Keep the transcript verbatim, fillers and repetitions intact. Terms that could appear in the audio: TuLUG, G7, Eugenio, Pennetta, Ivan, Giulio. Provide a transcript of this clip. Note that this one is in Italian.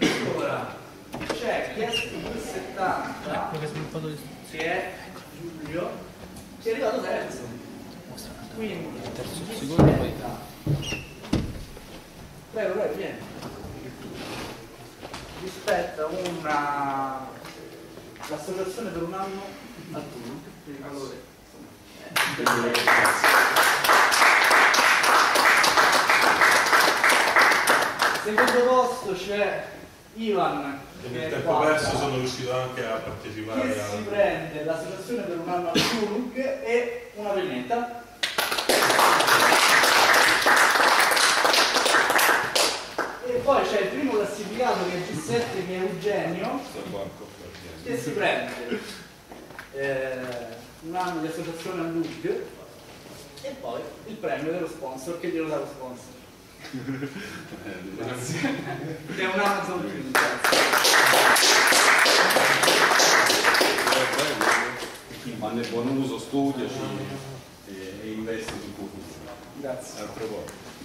Allora, c'è chi è sul settanta, che è Giulio, che è arrivato terzo. Quindi, terzo secondo poi. Prego, prego, vieni. Mi spetta una... l'associazione per un anno al TuLUG. Allora, eh. Secondo posto c'è Ivan. Nel tempo perso sono riuscito anche a partecipare. Che alla... si prende l'associazione per un anno al TuLUG e una Pennetta. E poi c'è il primo classificato che è il G sette, che è Eugenio, che si prende eh, un anno di associazione al TuLUG e poi il premio dello sponsor, che glielo dà lo sponsor. Eh, grazie. Che è un Amazon Prime, grazie. Ma ne buon uso, studiaci e investi sul tuo futuro. Grazie. A proposito.